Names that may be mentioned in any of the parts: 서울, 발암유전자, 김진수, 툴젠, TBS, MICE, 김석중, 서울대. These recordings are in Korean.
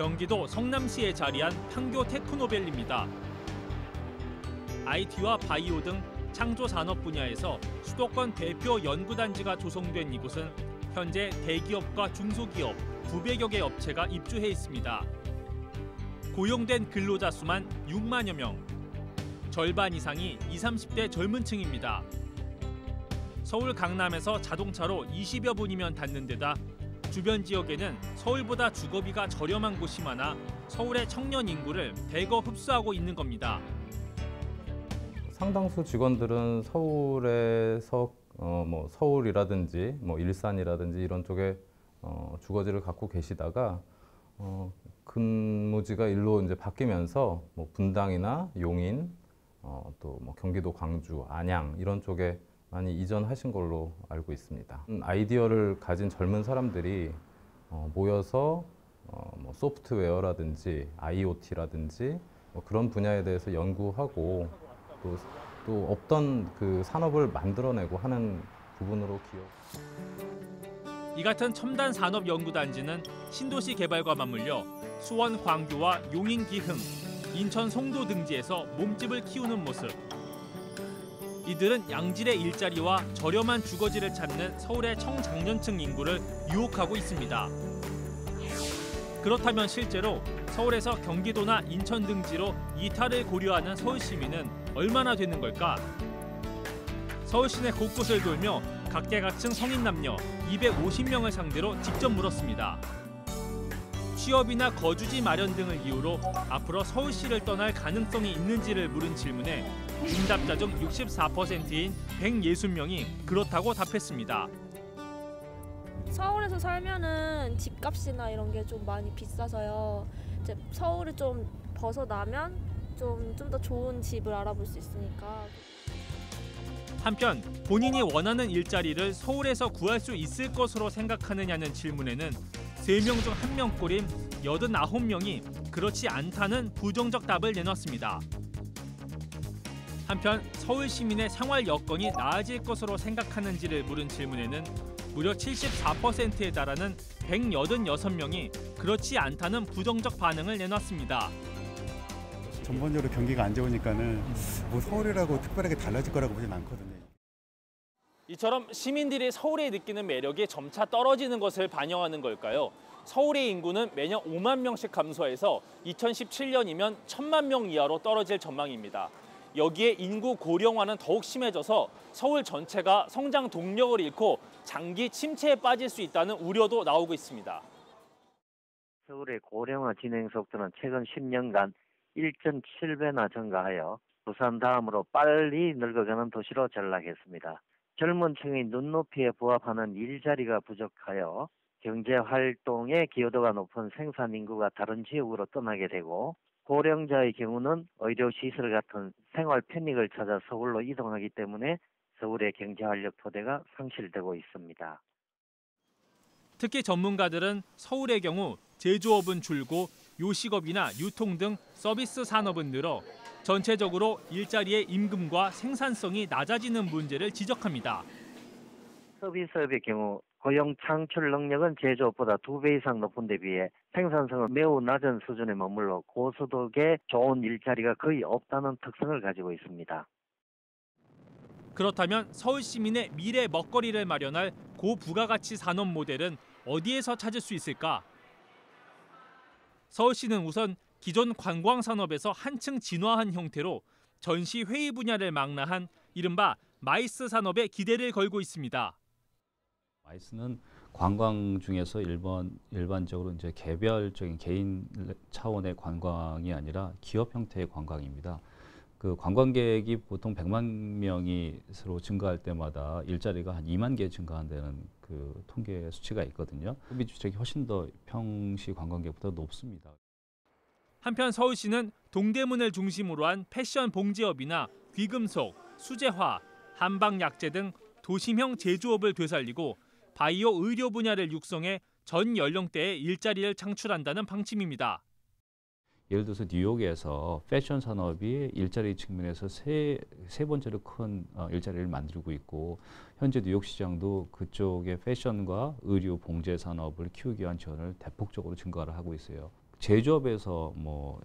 경기도 성남시에 자리한 판교 테크노밸리입니다. IT와 바이오 등 창조산업 분야에서 수도권 대표 연구단지가 조성된 이곳은 현재 대기업과 중소기업 900여 개 업체가 입주해 있습니다. 고용된 근로자 수만 6만여 명, 절반 이상이 20, 30대 젊은 층입니다. 서울 강남에서 자동차로 20여 분이면 닿는 데다 주변 지역에는 서울보다 주거비가 저렴한 곳이 많아 서울의 청년 인구를 대거 흡수하고 있는 겁니다. 상당수 직원들은 서울에서 서울이라든지 일산이라든지 이런 쪽에 주거지를 갖고 계시다가 근무지가 일로 이제 바뀌면서 분당이나 용인, 또 경기도 광주, 안양 이런 쪽에 많이 이전하신 걸로 알고 있습니다. 아이디어를 가진 젊은 사람들이 모여서 소프트웨어라든지 IoT라든지 그런 분야에 대해서 연구하고 또 없던 그 산업을 만들어내고 하는 부분으로 기억. 이 같은 첨단 산업 연구단지는 신도시 개발과 맞물려 수원 광교와 용인 기흥, 인천 송도 등지에서 몸집을 키우는 모습. 이들은 양질의 일자리와 저렴한 주거지를 찾는 서울의 청장년층 인구를 유혹하고 있습니다. 그렇다면 실제로 서울에서 경기도나 인천 등지로 이탈을 고려하는 서울시민은 얼마나 되는 걸까? 서울시내 곳곳을 돌며 각계각층 성인 남녀 250명을 상대로 직접 물었습니다. 취업이나 거주지 마련 등을 이유로 앞으로 서울시를 떠날 가능성이 있는지를 물은 질문에 응답자 중 64%인 160명이 그렇다고 답했습니다. 서울에서 살면은 집값이나 이런 게 좀 많이 비싸서요. 이제 서울을 좀 벗어나면 좀 더 좋은 집을 알아볼 수 있으니까. 한편 본인이 원하는 일자리를 서울에서 구할 수 있을 것으로 생각하느냐는 질문에는 3명 중 1명꼴인 89명이 그렇지 않다는 부정적 답을 내놨습니다. 한편 서울 시민의 생활 여건이 나아질 것으로 생각하는지를 물은 질문에는 무려 74%에 달하는 186명이 그렇지 않다는 부정적 반응을 내놨습니다. 전반적으로 경기가 안 좋으니까는 서울이라고 특별하게 달라질 거라고 보진 않거든요. 이처럼 시민들이 서울에 느끼는 매력이 점차 떨어지는 것을 반영하는 걸까요? 서울의 인구는 매년 5만 명씩 감소해서 2017년이면 1,000만 명 이하로 떨어질 전망입니다. 여기에 인구 고령화는 더욱 심해져서 서울 전체가 성장 동력을 잃고 장기 침체에 빠질 수 있다는 우려도 나오고 있습니다. 서울의 고령화 진행 속도는 최근 10년간 1.7배나 증가하여 부산 다음으로 빨리 늙어가는 도시로 전락했습니다. 젊은 층의 눈높이에 부합하는 일자리가 부족하여 경제 활동에 기여도가 높은 생산 인구가 다른 지역으로 떠나게 되고 고령자의 경우는 의료시설 같은 생활 편익을 찾아 서울로 이동하기 때문에 서울의 경제활력 토대가 상실되고 있습니다. 특히 전문가들은 서울의 경우 제조업은 줄고 요식업이나 유통 등 서비스 산업은 늘어 전체적으로 일자리의 임금과 생산성이 낮아지는 문제를 지적합니다. 서비스업의 경우 고용 창출 능력은 제조업보다 2배 이상 높은 데 비해 생산성은 매우 낮은 수준에 머물러 고소득에 좋은 일자리가 거의 없다는 특성을 가지고 있습니다. 그렇다면 서울 시민의 미래 먹거리를 마련할 고부가가치 산업 모델은 어디에서 찾을 수 있을까? 서울시는 우선 기존 관광산업에서 한층 진화한 형태로 전시 회의 분야를 망라한 이른바 마이스 산업에 기대를 걸고 있습니다. 마이스는 관광 중에서 일반적으로 이제 개별적인 개인 차원의 관광이 아니라 기업 형태의 관광입니다. 그 관광객이 보통 100만 명이 서로 증가할 때마다 일자리가 한 2만 개 증가한다는 그 통계 수치가 있거든요. 소비 주택이 훨씬 더 평시 관광객보다 높습니다. 한편 서울시는 동대문을 중심으로 한 패션 봉제업이나 귀금속, 수제화, 한방약재 등 도심형 제조업을 되살리고 바이오 의료 분야를 육성해 전 연령대의 일자리를 창출한다는 방침입니다. 예를 들어서 뉴욕에서 패션 산업이 일자리 측면에서 세 번째로 큰 일자리를 만들고 있고 현재 뉴욕 시장도 그쪽의 패션과 의료 봉제 산업을 키우기 위한 지원을 대폭적으로 증가를 하고 있어요. 제조업에서 뭐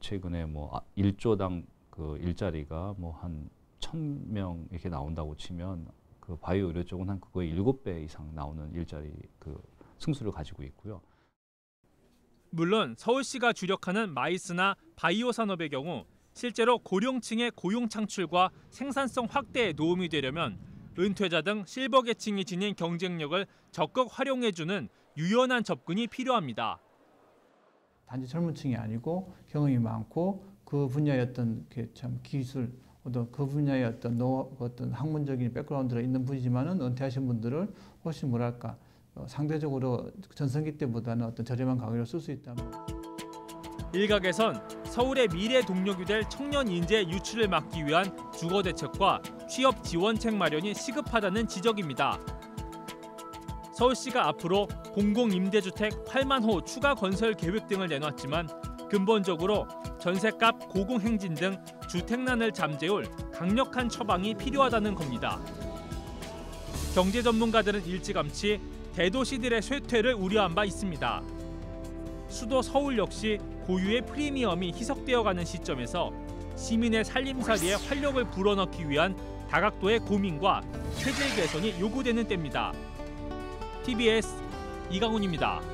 최근에 뭐 1조당 그 일자리가 뭐 한 1,000명 이렇게 나온다고 치면 그 바이오 의료 쪽은 한 그거의 7배 이상 나오는 일자리 그 승수를 가지고 있고요. 물론 서울시가 주력하는 마이스나 바이오 산업의 경우 실제로 고령층의 고용 창출과 생산성 확대에 도움이 되려면 은퇴자 등 실버 계층이 지닌 경쟁력을 적극 활용해주는 유연한 접근이 필요합니다. 단지 젊은 층이 아니고 경험이 많고 그 분야의 어떤 참 기술, 그 분야의 어떤 학문적인 백그라운드가 있는 분이지만은 은퇴하신 분들을 훨씬 뭐랄까 상대적으로 전성기 때보다는 어떤 저렴한 가격으로 쓸 수 있다. 일각에선 서울의 미래 동력이 될 청년 인재 유출을 막기 위한 주거 대책과 취업 지원책 마련이 시급하다는 지적입니다. 서울시가 앞으로 공공임대주택 8만 호 추가 건설 계획 등을 내놨지만 근본적으로 전셋값, 고공행진 등 주택난을 잠재울 강력한 처방이 필요하다는 겁니다. 경제 전문가들은 일찌감치 대도시들의 쇠퇴를 우려한 바 있습니다. 수도 서울 역시 고유의 프리미엄이 희석되어가는 시점에서 시민의 살림살이에 활력을 불어넣기 위한 다각도의 고민과 체질 개선이 요구되는 때입니다. TBS 이강훈입니다.